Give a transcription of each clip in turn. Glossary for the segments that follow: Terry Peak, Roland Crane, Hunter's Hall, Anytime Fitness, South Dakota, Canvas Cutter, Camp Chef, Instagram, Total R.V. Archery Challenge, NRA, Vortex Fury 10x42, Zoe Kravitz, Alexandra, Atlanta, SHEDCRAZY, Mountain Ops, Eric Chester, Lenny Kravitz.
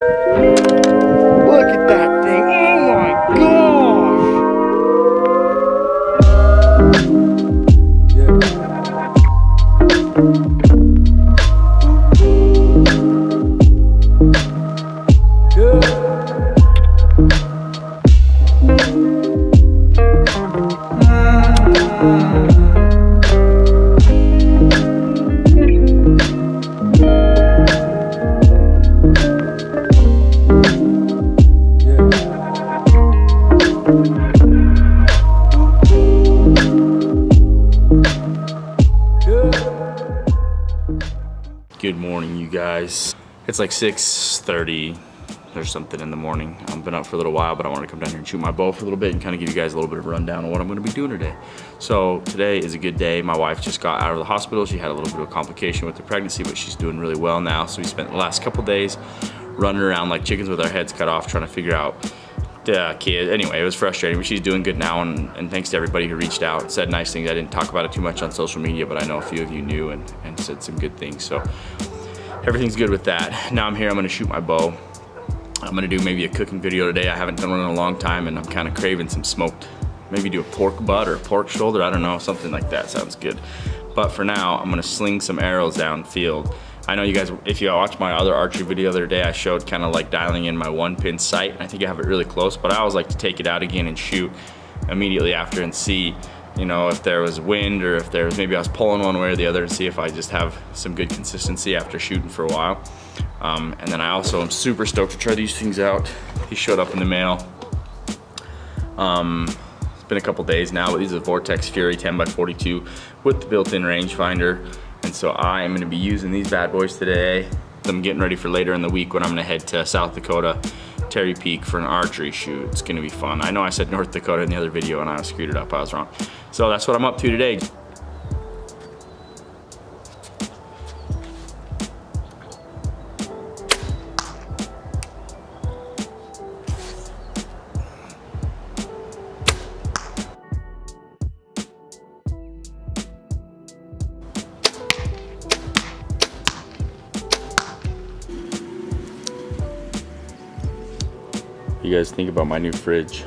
Look at that thing. Oh my gosh. Yeah. Good. Good morning, you guys. It's like 6:30 or something in the morning. I've been up for a little while, but I want to come down here and shoot my bow for a little bit and kind of give you guys a little bit of a rundown on what I'm going to be doing today. So today is a good day. My wife just got out of the hospital. She had a little bit of a complication with the pregnancy, but she's doing really well now. So we spent the last couple days running around like chickens with our heads cut off trying to figure out the kid. Anyway, it was frustrating, but she's doing good now, and thanks to everybody who reached out and said nice things. I didn't talk about it too much on social media, but I know a few of you knew and said some good things, so everything's good with that. Now I'm here, I'm gonna shoot my bow. I'm gonna do maybe a cooking video today. I haven't done one in a long time, and I'm kind of craving some smoked, maybe do a pork butt or a pork shoulder, I don't know, something like that sounds good. But for now, I'm gonna sling some arrows downfield. I know you guys, if you watched my other archery video the other day, I showed kind of like dialing in my one pin sight. I think I have it really close, but I always like to take it out again and shoot immediately after and see, you know, if there was wind or if there was, maybe I was pulling one way or the other, and see if I just have some good consistency after shooting for a while. And then I also am super stoked to try these things out. These showed up in the mail. It's been a couple days now, but these are the Vortex Fury 10x42 with the built-in rangefinder. And so I am gonna be using these bad boys today. I'm getting ready for later in the week when I'm gonna head to South Dakota, Terry Peak, for an archery shoot. It's gonna be fun. I know I said North Dakota in the other video and I screwed it up, I was wrong. So that's what I'm up to today. You guys think about my new fridge.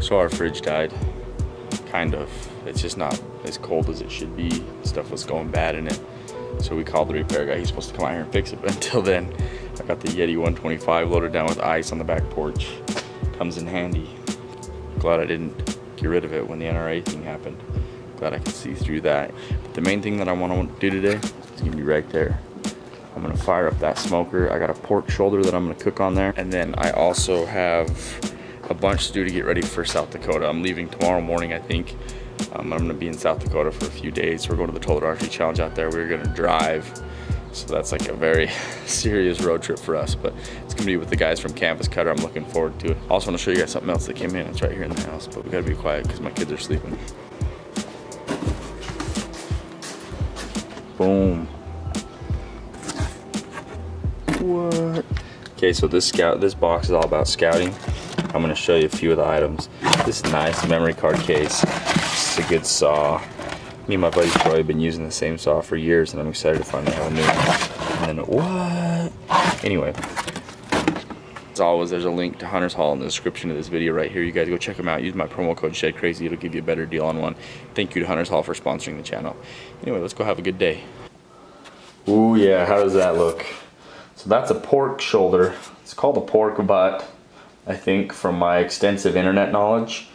So our fridge died, kind of. It's just not as cold as it should be. Stuff was going bad in it. So we called the repair guy. He's supposed to come out here and fix it, but until then, I got the Yeti 125 loaded down with ice on the back porch. Comes in handy. Glad I didn't get rid of it when the NRA thing happened. Glad I could see through that. But the main thing that I want to do today is gonna be right there. I'm gonna fire up that smoker. I got a pork shoulder that I'm gonna cook on there. And then I also have a bunch to do to get ready for South Dakota. I'm leaving tomorrow morning, I think. I'm gonna be in South Dakota for a few days. We're going to the Total R.V. Archery Challenge out there. We're gonna drive. So that's like a very serious road trip for us, but it's gonna be with the guys from Canvas Cutter. I'm looking forward to it. I also wanna show you guys something else that came in. It's right here in the house, but we gotta be quiet because my kids are sleeping. Boom. What? Okay, so this box is all about scouting. I'm gonna show you a few of the items. This is nice memory card case. This is a good saw. Me and my buddy Troy have been using the same saw for years, and I'm excited to finally have a new one. And then what? Anyway, as always, there's a link to Hunter's Hall in the description of this video right here. You guys go check them out. Use my promo code SHEDCRAZY. It'll give you a better deal on one. Thank you to Hunter's Hall for sponsoring the channel. Anyway, let's go have a good day. Ooh yeah, how does that look? So that's a pork shoulder. It's called a pork butt, I think, from my extensive internet knowledge.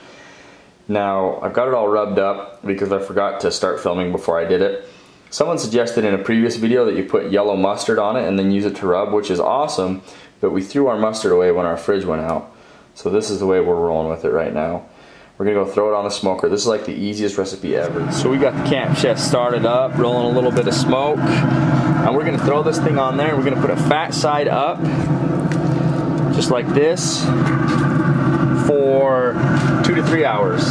Now, I've got it all rubbed up because I forgot to start filming before I did it. Someone suggested in a previous video that you put yellow mustard on it and then use it to rub, which is awesome, but we threw our mustard away when our fridge went out. So this is the way we're rolling with it right now. We're gonna go throw it on the smoker. This is like the easiest recipe ever. So we got the Camp Chef started up, rolling a little bit of smoke. And we're gonna throw this thing on there. We're gonna put it fat side up, just like this, for 2 2 to 3 hours.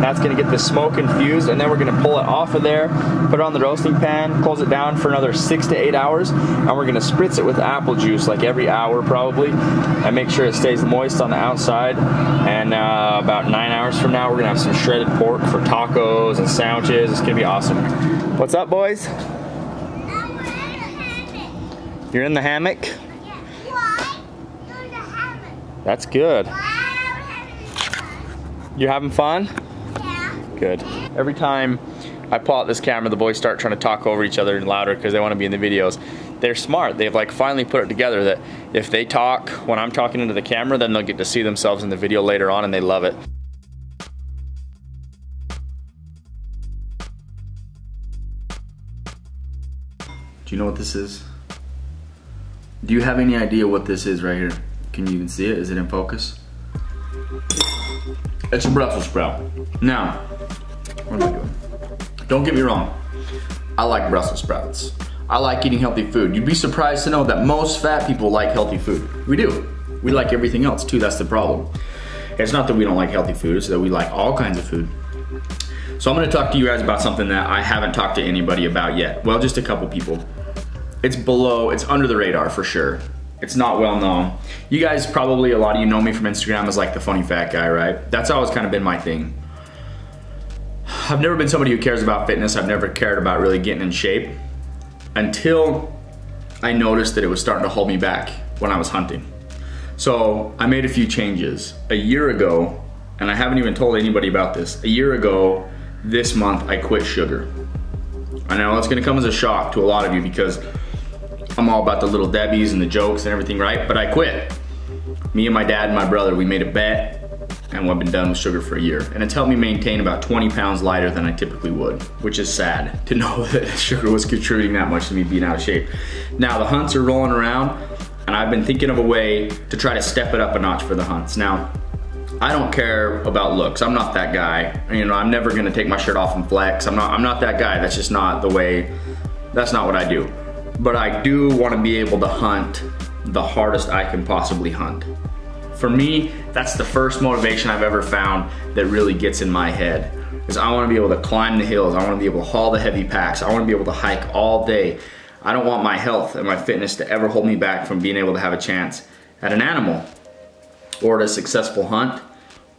That's gonna get the smoke infused, and then we're gonna pull it off of there, put it on the roasting pan, close it down for another 6 to 8 hours, and we're gonna spritz it with apple juice like every hour probably, and make sure it stays moist on the outside. And about 9 hours from now, we're gonna have some shredded pork for tacos and sandwiches. It's gonna be awesome. What's up, boys? You're in the hammock? Yeah. Why? You're in the hammock. That's good. You're having fun? Yeah. Good. Every time I pull out this camera, the boys start trying to talk over each other and louder because they want to be in the videos. They're smart. They've like finally put it together that if they talk when I'm talking into the camera, then they'll get to see themselves in the video later on, and they love it. Do you know what this is? Do you have any idea what this is right here? Can you even see it? Is it in focus? It's a Brussels sprout. Now, what am I doing? Don't get me wrong. I like Brussels sprouts. I like eating healthy food. You'd be surprised to know that most fat people like healthy food. We do. We like everything else too, that's the problem. It's not that we don't like healthy food, it's that we like all kinds of food. So I'm gonna talk to you guys about something that I haven't talked to anybody about yet. Well, just a couple people. It's under the radar for sure. It's not well known. You guys probably, a lot of you know me from Instagram as like the funny fat guy, right? That's always kind of been my thing. I've never been somebody who cares about fitness. I've never cared about really getting in shape until I noticed that it was starting to hold me back when I was hunting. So I made a few changes a year ago, and I haven't even told anybody about this. A year ago, this month, I quit sugar. I know it's gonna come as a shock to a lot of you because I'm all about the little Debbies and the jokes and everything, right? But I quit. Me and my dad and my brother, we made a bet, and we've been done with sugar for a year. And it's helped me maintain about 20 pounds lighter than I typically would, which is sad to know that sugar was contributing that much to me being out of shape. Now the hunts are rolling around, and I've been thinking of a way to try to step it up a notch for the hunts. Now, I don't care about looks. I'm not that guy. You know, I'm never gonna take my shirt off and flex. I'm not that guy. That's just not the way, that's not what I do. But I do want to be able to hunt the hardest I can possibly hunt. For me, that's the first motivation I've ever found that really gets in my head, is I want to be able to climb the hills, I want to be able to haul the heavy packs, I want to be able to hike all day. I don't want my health and my fitness to ever hold me back from being able to have a chance at an animal, or at a successful hunt,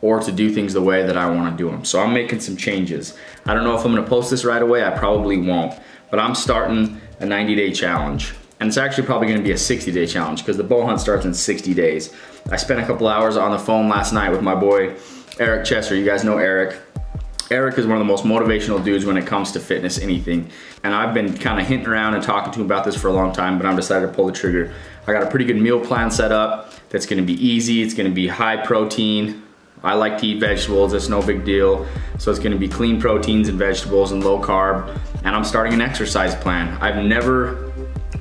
or to do things the way that I want to do them. So I'm making some changes. I don't know if I'm going to post this right away, I probably won't, but I'm starting a 90-day challenge. And it's actually probably gonna be a 60-day challenge because the bow hunt starts in 60 days. I spent a couple hours on the phone last night with my boy, Eric Chester. You guys know Eric. Eric is one of the most motivational dudes when it comes to fitness, anything. And I've been kind of hinting around and talking to him about this for a long time, but I'm decided to pull the trigger. I got a pretty good meal plan set up that's gonna be easy, it's gonna be high protein. I like to eat vegetables, it's no big deal. So it's gonna be clean proteins and vegetables and low carb. And I'm starting an exercise plan. I've never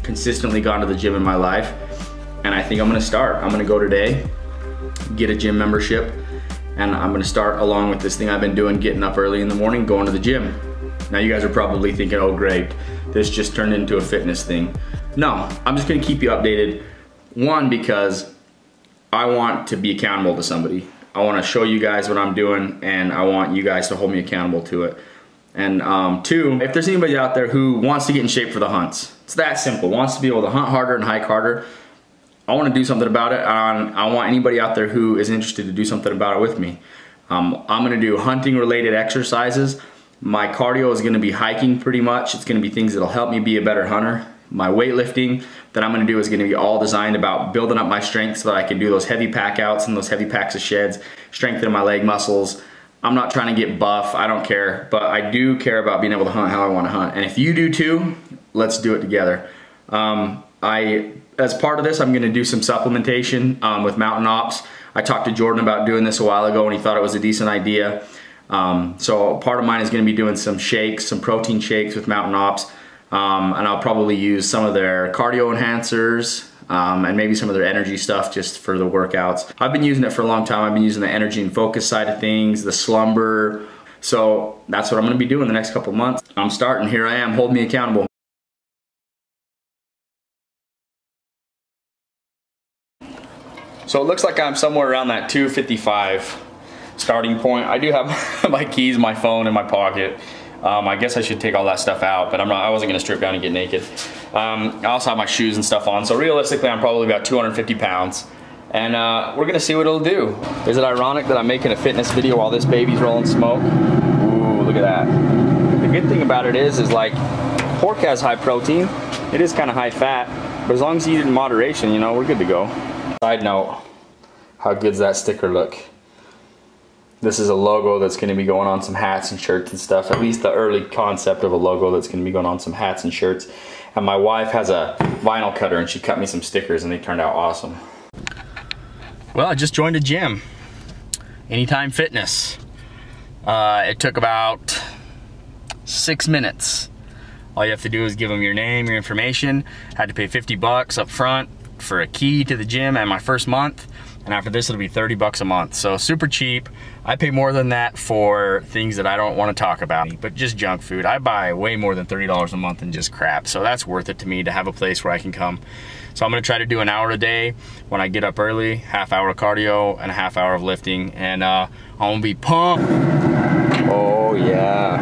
consistently gone to the gym in my life, and I think I'm gonna start. I'm gonna go today, get a gym membership, and I'm gonna start along with this thing I've been doing, getting up early in the morning, going to the gym. Now you guys are probably thinking, oh great, this just turned into a fitness thing. No, I'm just gonna keep you updated. One, because I want to be accountable to somebody. I want to show you guys what I'm doing, and I want you guys to hold me accountable to it. And two, if there's anybody out there who wants to get in shape for the hunts, it's that simple, wants to be able to hunt harder and hike harder, I want to do something about it. I want anybody out there who is interested to do something about it with me. I'm going to do hunting related exercises. My cardio is going to be hiking pretty much. It's going to be things that will help me be a better hunter. My weightlifting that I'm gonna do is gonna be all designed about building up my strength so that I can do those heavy pack outs and those heavy packs of sheds, strengthening my leg muscles. I'm not trying to get buff, I don't care, but I do care about being able to hunt how I wanna hunt. And if you do too, let's do it together. As part of this, I'm gonna do some supplementation with Mountain Ops. I talked to Jordan about doing this a while ago and he thought it was a decent idea. So part of mine is gonna be doing some shakes, some protein shakes with Mountain Ops. And I'll probably use some of their cardio enhancers and maybe some of their energy stuff just for the workouts. I've been using it for a long time. I've been using the energy and focus side of things, the slumber. So that's what I'm gonna be doing the next couple months. I'm starting, here I am, hold me accountable. So it looks like I'm somewhere around that 255. starting point. I do have my keys, my phone in my pocket. I guess I should take all that stuff out, but I wasn't gonna strip down and get naked. I also have my shoes and stuff on, so realistically I'm probably about 250 pounds. And we're gonna see what it'll do. Is it ironic that I'm making a fitness video while this baby's rolling smoke? Ooh, look at that. The good thing about it is like, pork has high protein, it is kinda high fat, but as long as you eat it in moderation, you know, we're good to go. Side note, how good's that sticker look? This is a logo that's gonna be going on some hats and shirts and stuff, at least the early concept of a logo that's gonna be going on some hats and shirts. And my wife has a vinyl cutter and she cut me some stickers and they turned out awesome. Well, I just joined a gym, Anytime Fitness. It took about 6 minutes. All you have to do is give them your name, your information. I had to pay 50 bucks up front for a key to the gym and my first month. And after this, it'll be 30 bucks a month. So super cheap. I pay more than that for things that I don't want to talk about, but just junk food. I buy way more than $30 a month in just crap. So that's worth it to me to have a place where I can come. So I'm going to try to do an hour a day when I get up early, half hour of cardio and a half hour of lifting. And I'm going to be pumped. Oh yeah,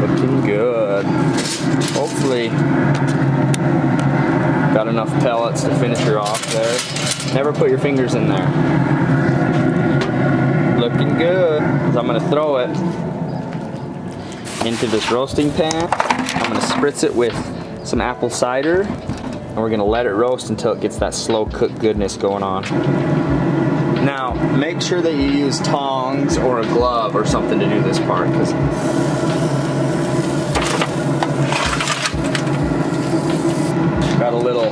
looking good. Hopefully, got enough pellets to finish her off there. Never put your fingers in there. Looking good. So I'm gonna throw it into this roasting pan. I'm gonna spritz it with some apple cider and we're gonna let it roast until it gets that slow cook goodness going on. Now, make sure that you use tongs or a glove or something to do this part, because got a little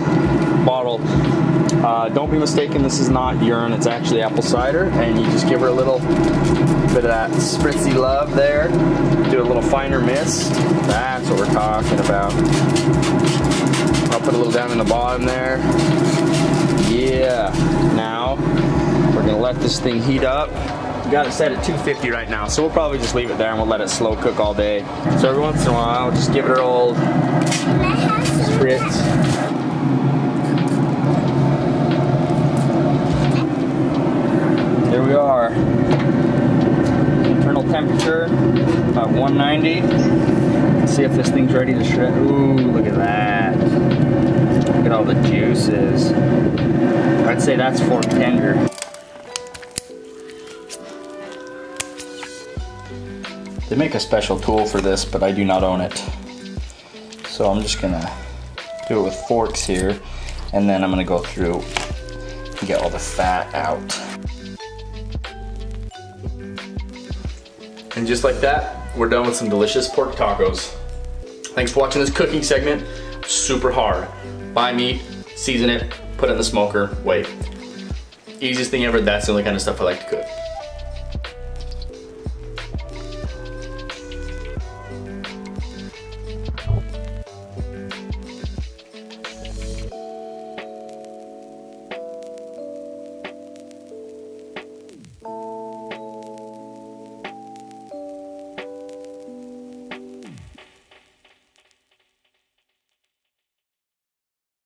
bottle. Don't be mistaken, this is not urine, it's actually apple cider, and you just give her a little bit of that spritzy love there. Do a little finer mist. That's what we're talking about. I'll put a little down in the bottom there. Yeah. Now, we're gonna let this thing heat up. We got it set at 250 right now, so we'll probably just leave it there and we'll let it slow cook all day. So every once in a while, just give it her old spritz. There we are. Internal temperature, about 190. Let's see if this thing's ready to shred. Ooh, look at that. Look at all the juices. I'd say that's fork tender. They make a special tool for this, but I do not own it. So I'm just gonna do it with forks here, and then I'm gonna go through and get all the fat out. And just like that, we're done with some delicious pork tacos. Thanks for watching this cooking segment. Super hard. Buy meat, season it, put it in the smoker, wait. Easiest thing ever, that's the only kind of stuff I like to cook.